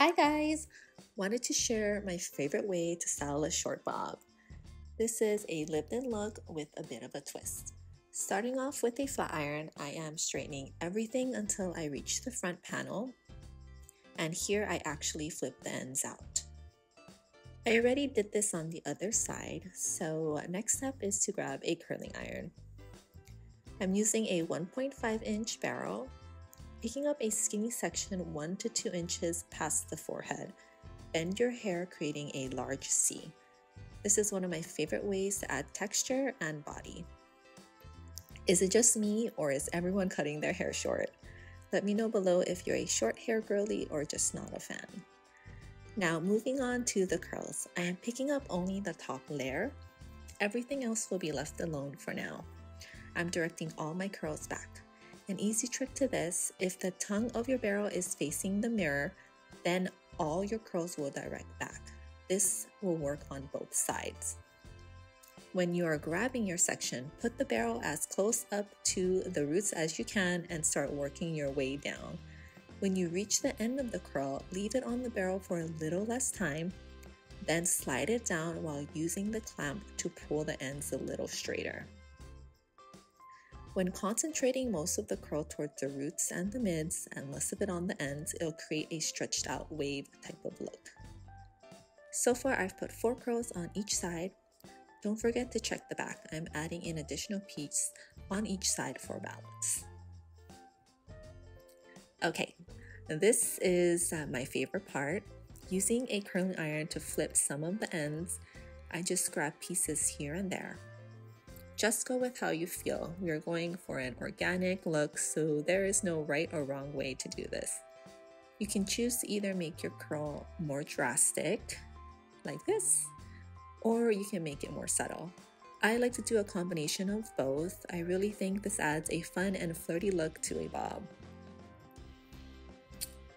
Hi guys! Wanted to share my favorite way to style a short bob. This is a lived-in look with a bit of a twist. Starting off with a flat iron, I am straightening everything until I reach the front panel. And here I actually flip the ends out. I already did this on the other side, so next step is to grab a curling iron. I'm using a 1.5 inch barrel, picking up a skinny section 1 to 2 inches past the forehead. Bend your hair, creating a large C. This is one of my favorite ways to add texture and body. Is it just me, or is everyone cutting their hair short? Let me know below if you're a short hair girly or just not a fan. Now moving on to the curls, I am picking up only the top layer. Everything else will be left alone for now. I'm directing all my curls back. An easy trick to this, if the tongue of your barrel is facing the mirror, then all your curls will direct back. This will work on both sides. When you are grabbing your section, put the barrel as close up to the roots as you can and start working your way down. When you reach the end of the curl, leave it on the barrel for a little less time, then slide it down while using the clamp to pull the ends a little straighter. When concentrating most of the curl towards the roots and the mids and less of it on the ends, it'll create a stretched out wave type of look. So far, I've put 4 curls on each side. Don't forget to check the back. I'm adding an additional piece on each side for balance. Okay, this is my favorite part. Using a curling iron to flip some of the ends, I just grab pieces here and there. Just go with how you feel. We are going for an organic look, so there is no right or wrong way to do this. You can choose to either make your curl more drastic, like this, or you can make it more subtle. I like to do a combination of both. I really think this adds a fun and flirty look to a bob.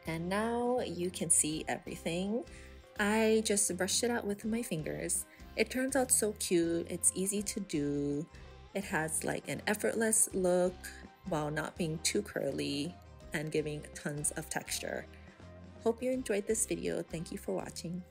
And now you can see everything. I just brushed it out with my fingers. It turns out so cute, it's easy to do, it has like an effortless look while not being too curly and giving tons of texture. Hope you enjoyed this video, thank you for watching.